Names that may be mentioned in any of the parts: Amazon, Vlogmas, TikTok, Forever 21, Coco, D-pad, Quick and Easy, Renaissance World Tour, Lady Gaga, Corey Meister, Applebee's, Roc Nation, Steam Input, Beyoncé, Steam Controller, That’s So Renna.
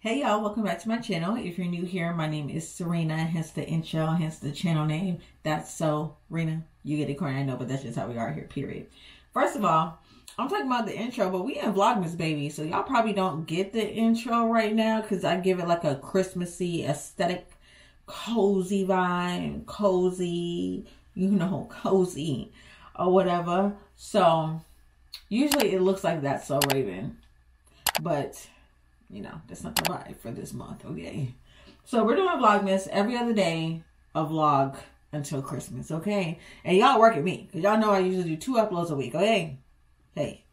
Hey y'all, welcome back to my channel. If you're new here, my name is Serena, hence the intro, hence the channel name. That's so Rena. You get it, corny, I know, but that's just how we are here, period. First of all, I'm talking about the intro, but we in Vlogmas, baby. So y'all probably don't get the intro right now because I give it like a Christmassy aesthetic, cozy vibe, cozy, you know, cozy or whatever. So usually it looks like That's So Raven, but you know, that's not the vibe for this month, okay? So we're doing Vlogmas every other day, a vlog until Christmas, okay? And y'all work at me, because y'all know I usually do 2 uploads a week, okay? Hey.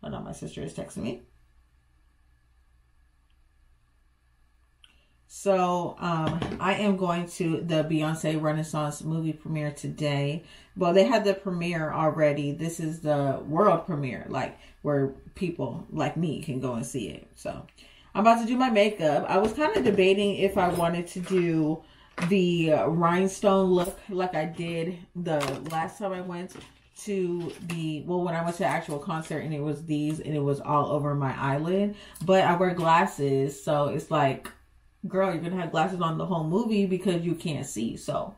Hold on, my sister is texting me. So, I am going to the Beyoncé Renaissance movie premiere today. Well, they had the premiere already. This is the world premiere, like where people like me can go and see it. So, I'm about to do my makeup. I was kind of debating if I wanted to do the rhinestone look like I did the last time I went to the, well, when I went to the actual concert, and it was these, and it was all over my eyelid. But I wear glasses, so it's like, girl, you're gonna have glasses on the whole movie because you can't see. So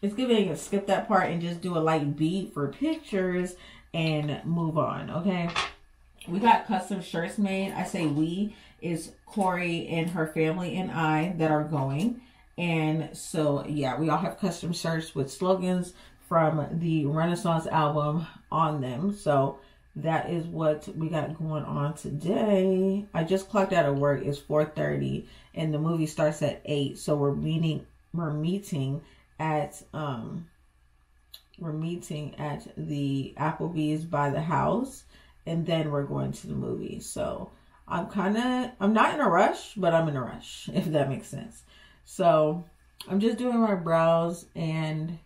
it's giving a skip that part and just do a light beat for pictures and move on, okay? We got custom shirts made. I say we, is Corey and her family and I that are going. And so yeah, we all have custom shirts with slogans from the Renaissance album on them. So that is what we got going on today. I just clocked out of work. It's 4:30 and the movie starts at 8. So we're meeting at the Applebee's by the house, and then we're going to the movie. So I'm not in a rush, but I'm in a rush, if that makes sense. So I'm just doing my brows and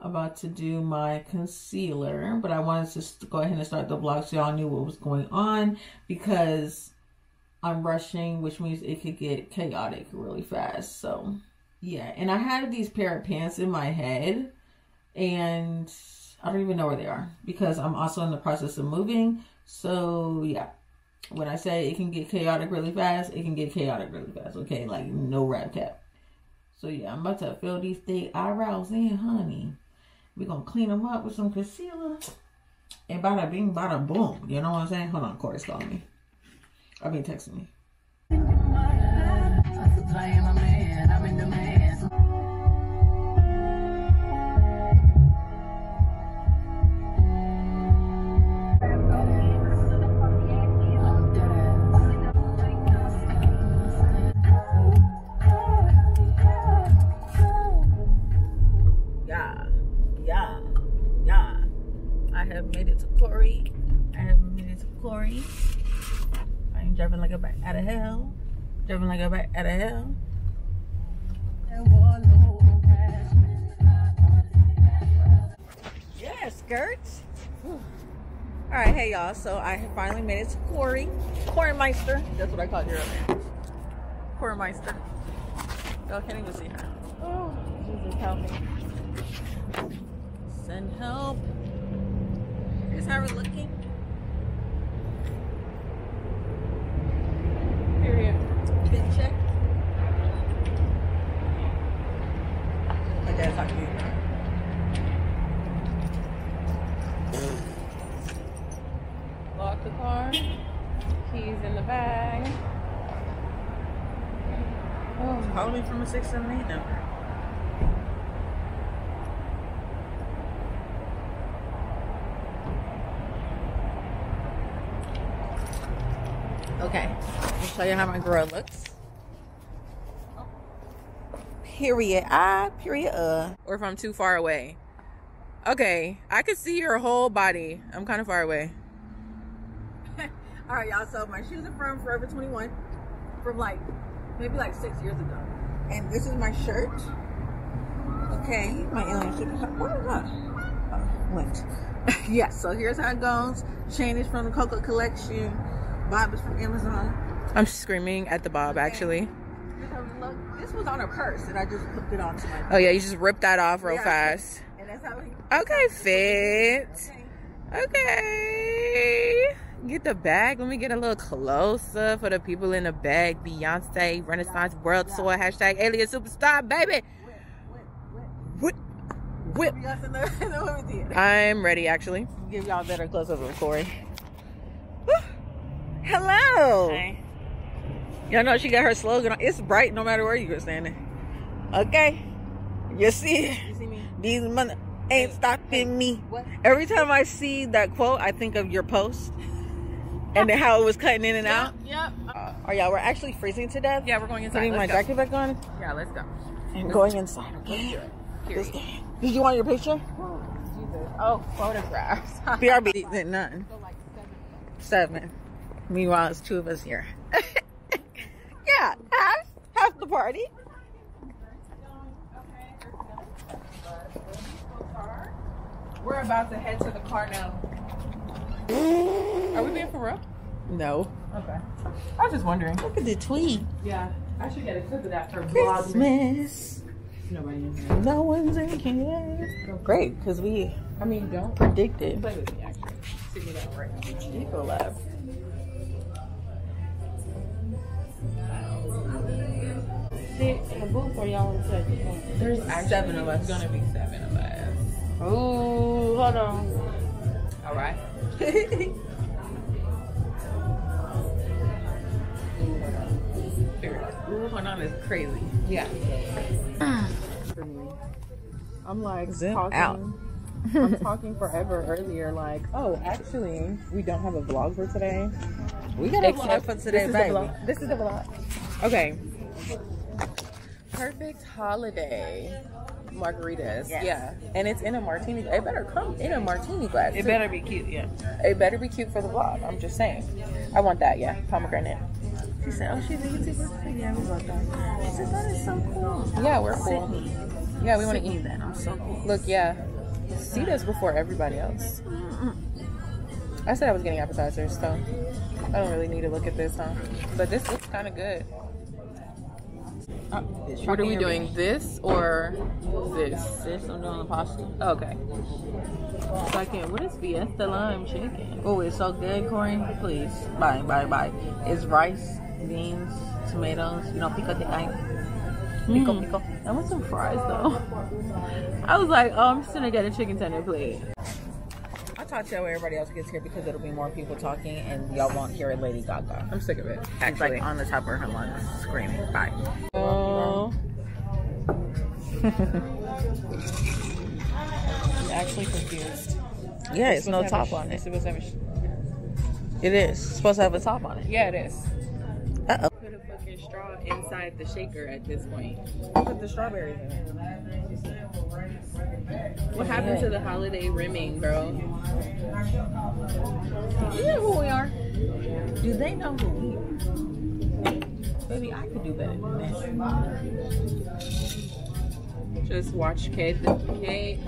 about to do my concealer, but I wanted to go ahead and start the vlog so y'all knew what was going on, because I'm rushing, which means it could get chaotic really fast. So yeah, and I had these pair of pants in my head and I don't even know where they are because I'm also in the process of moving. So yeah, when I say it can get chaotic really fast, it can get chaotic really fast, okay? Like no wrap cap. So yeah, I'm about to fill these thick eyebrows in, honey. We're going to clean them up with some concealer. And bada bing, bada boom. You know what I'm saying? Hold on, Corey's calling me. I've been texting me. I'm driving like a bat out of hell. Driving like a bat out of hell. Yeah, skirts. All right, hey y'all. So I have finally made it to Corey. Corey Meister. That's what I called her earlier. Corey Meister. Y'all can't even see her. Oh, Jesus, help me. Send help. Here's how we're looking. Period. Fit check. My dad's not cute. Lock the car. Keys in the bag. Oh, call me from a 678 number. Okay, I'll show you how my girl looks. Oh. Period. Or if I'm too far away. Okay, I could see your whole body. I'm kind of far away. All right, y'all. So my shoes are from Forever 21, from like maybe like 6 years ago. And this is my shirt. Okay, my alien shirt. What is that? Oh, wait. Yeah. So here's how it goes. Chain is from the Coco collection. Bob is from Amazon. I'm screaming at the Bob, okay. Actually. Here's how we look. This was on her purse, and I just put it onto my purse. Oh, yeah, you just ripped that off real fast. And that's how he... Okay, fit. Okay. Okay. Get the bag. Let me get a little closer for the people in the bag. Beyonce, Renaissance World Tour, hashtag Alien Superstar, baby. Whip. I'm ready, actually. Give y'all better close-up of Corey. Woo. Hello. Hey. Y'all know she got her slogan on. It's bright no matter where you're standing. Okay. You see it. You see me? These mother ain't stopping me. What? Every time I see that quote, I think of your post. And then how it was cutting in and out. Yep. Are y'all, we're actually freezing to death. Yeah, we're going inside. Putting my jacket back on. Yeah, let's go. And going inside, okay? Did you want your picture? Oh, Jesus. Oh, photographs. BRB did none. So like seven. Meanwhile, it's two of us here. Yeah, half the party. We're about to head to the car now. Are we being for real? No. Okay. I was just wondering. Look at the tweet. Yeah, I should get a clip of that for Vlogmas. Nobody in here. No one's in here. Great, because we. I mean, don't predict it. Play with me, actually. See me that right now. Eco Lab. There's seven of us. There's gonna be seven of us. Ooh, hold on. All right. Ooh, hold on, it's crazy. Yeah. For me, I'm like Zip talking. Out. I'm talking forever earlier. Like, oh, actually, we don't have a vlog for today. We got a vlog for today, baby. This is the vlog. Okay. Perfect holiday margaritas, yes. Yeah, and it's in a martini. It better come in a martini glass. It too. Better be cute, yeah. It better be cute for the vlog. I'm just saying. I want that, yeah. Pomegranate. She said, "Oh, she's a YouTuber." Yeah, we love that. She said, "That is so cool." Yeah, we're cool. Yeah, we want to eat that. I'm so cool. Look, yeah. See this before everybody else. I said I was getting appetizers, so I don't really need to look at this, huh? But this looks kind of good. What are we doing? This or this? This, I'm doing the pasta. Okay. Second, what is Fiesta Lime Chicken? Oh, it's so good, Corey. Please. Bye. It's rice, beans, tomatoes, you know, pico de gallo. Pico. I want some fries, though. I was like, oh, I'm just going to get a chicken tender plate. I talk to y'all when everybody else gets here because it'll be more people talking and y'all won't hear Lady Gaga. I'm sick of it. Actually, she's like on the top of her lungs screaming. Bye. I'm actually confused. Yeah, it's no top on it. It is. It's supposed to have a top on it. Yeah, it is. Uh-oh. Put a fucking straw inside the shaker at this point. Put the strawberries in it. What happened to the holiday rimming, bro? Do you know who we are? Do they know who we are? Baby, I could do better than this. Just watch K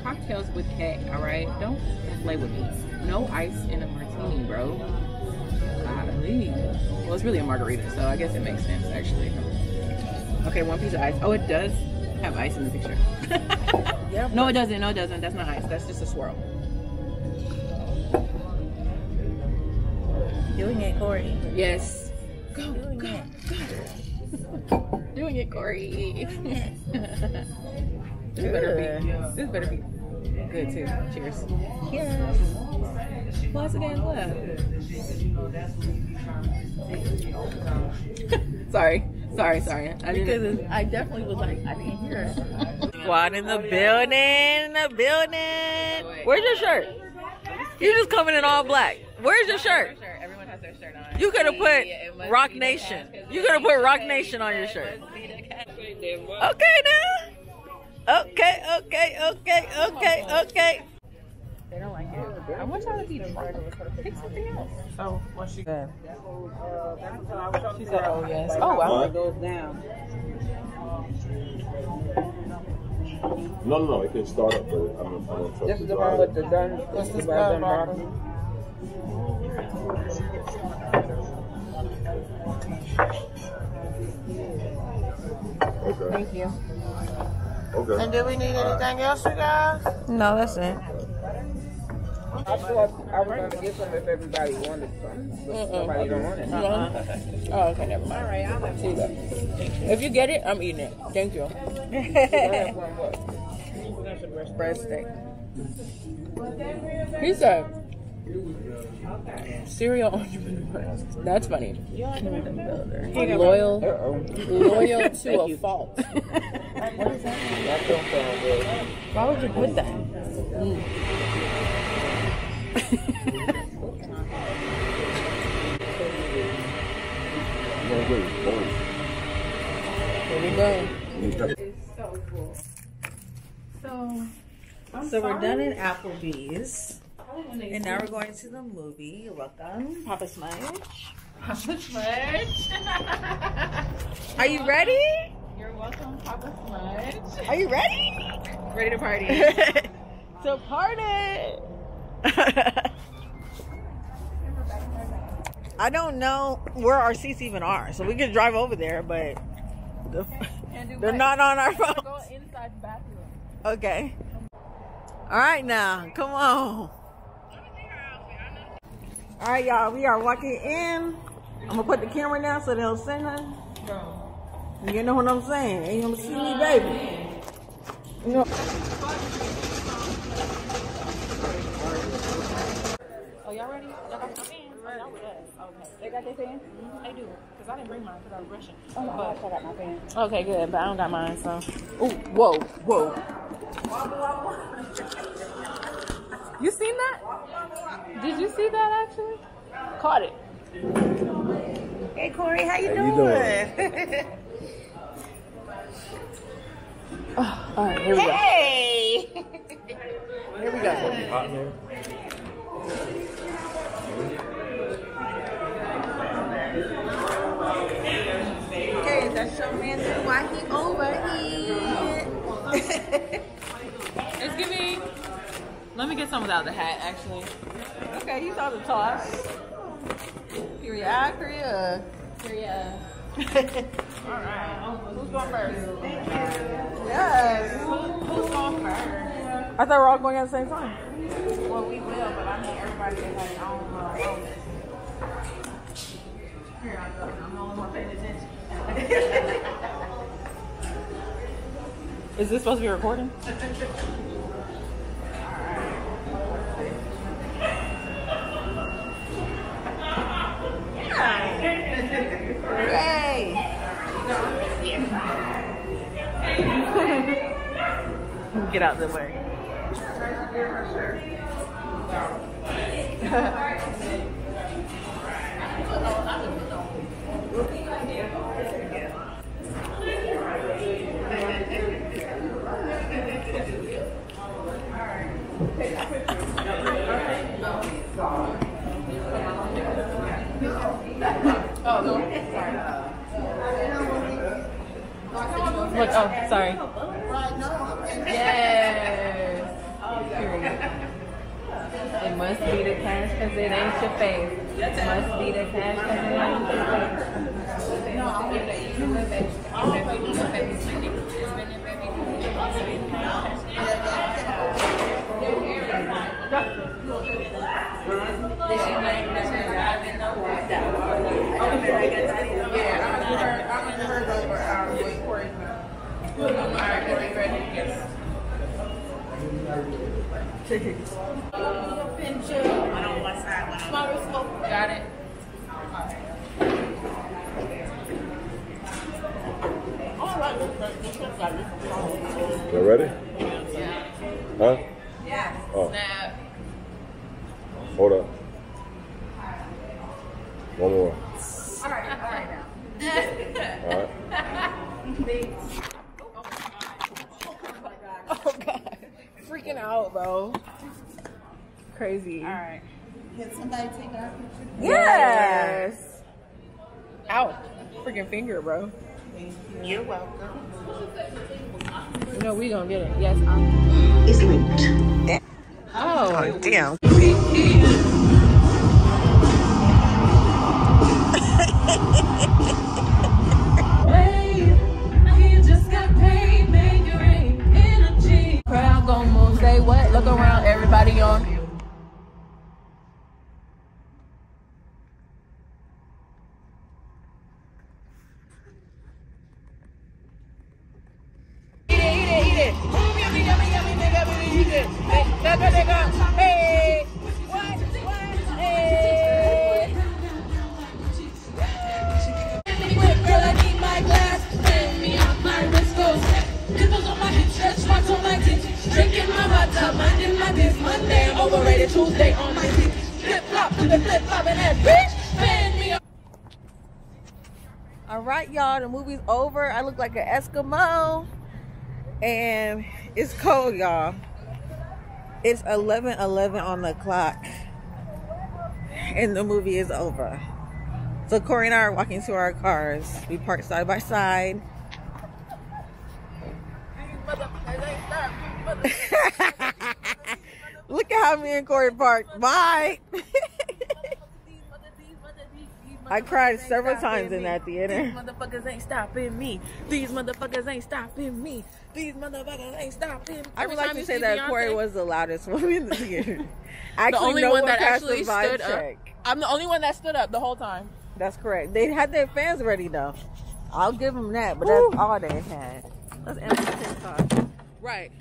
Cocktails with K, alright? Don't play with me. No ice in a martini, bro. Golly. Well, it's really a margarita, so I guess it makes sense, actually. Okay, one piece of ice. Oh, it does have ice in the picture. Yep. No, it doesn't. No, it doesn't. That's not ice. That's just a swirl. Doing it, Corey. Yes. Go, doing go, it. Go. Doing it, Corey. This better be. This better be good too. Cheers. Yes. Once again, love. Sorry. I definitely was like, I didn't hear it. Squad in the building. Where's your shirt? You just coming in all black. Where's your shirt? Everyone has their shirt on. You could have put Roc Nation. You could have put Roc Nation on your shirt. Okay now. Okay. They don't like it. I want y'all to be drunk. Pick something else. Oh, what's she said? She said, oh, yes. Oh, wow. It goes down. No. It can start up, but I don't this is the one with the done. What's this about done? Okay. Thank you. Okay. And do we need anything else, you guys? No, that's it. I thought I was going to get some if everybody wanted some. Somebody don't want it. Oh, okay, never mind. All right, I'll have to. If you get it, I'm eating it. Thank you. Breast steak. He said, cereal entrepreneurs. That's funny. Loyal, loyal to a fault. What is that? Why would you put that? Mm. There we go. It's so cool. So, we're done at Applebee's. And now we're going to the movie. You're welcome. Papa Smudge. Papa Smudge. Are you ready? You're welcome, Papa Smudge. Are you ready? Ready to party. So party. I don't know where our seats even are, so we can drive over there, but they're not on our phones. Go inside the bathroom. Okay. All right, now come on. All right, y'all, we are walking in. I'm gonna put the camera down so they'll see her. You know what I'm saying? Ain't gonna see me, baby. You know. Oh, y'all ready? Y'all got your pants? Y'all with us. Okay. They got their pants? Mm-hmm. I do. Because I didn't bring mine because I was rushing. Oh, my gosh, I got my pants. Okay, good. But I don't got mine, so. Ooh, whoa, whoa. You seen that? Did you see that, actually? Caught it. Hey, Corey, how you doing? Oh, all right, here we go. Hey! Here we go. Okay, that's your man there. Why he over here? It's giving. Let me get some without the hat, actually. Okay, he's on the toss. Here we are. All right. Who's going first? Thank you. Yes. Who's going first? I thought we were all going at the same time. Well, we will, but I mean everybody that has their own Here I go. I'm the only one paying attention. Is this supposed to be recording? All right. Yay! Get out of the way. Look, oh, sorry. Yes. It must be the cash because it ain't your face. It must be the cash Got it. You ready? Huh? Yeah. Oh. Snap. Hold up. One more. All right now. All right. Oh God. Freaking out, bro. Crazy. All right. Can somebody take our picture? Yes! Ow. Freaking finger, bro. Thank you. You're welcome. No, we gonna get it. Yes, it's linked. Oh, damn. Wait, you just hot top, minding my biz, Monday, overrated, Tuesday, on my feet, flip-flop to the flip-flop, and that bitch fan me up. All right, y'all, the movie's over. I look like an Eskimo, and it's cold, y'all. It's 11:11 on the clock, and the movie is over. So Corey and I are walking to our cars. We parked side by side. Look at how me and Corey parked. Bye. I cried several times in that theater. These motherfuckers ain't stopping me. These motherfuckers ain't stopping me. These motherfuckers ain't stopping me. I would like to say that Beyonce, Corey was the loudest one in the theater. Actually, the only one that actually stood up. I'm the only one that stood up the whole time. That's correct. They had their fans ready though. I'll give them that, but that's all they had. Let's end the TikTok. Right.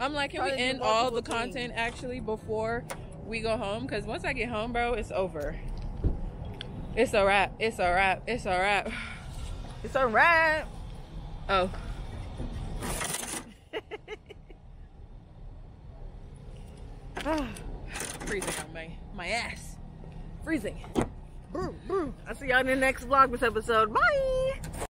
I'm like, can we end all the content actually before we go home? Because once I get home, bro, it's over. It's a wrap. It's a wrap. It's a wrap. It's a wrap. Oh. Freezing on my ass. Freezing. I see y'all in the next Vlogmas episode. Bye.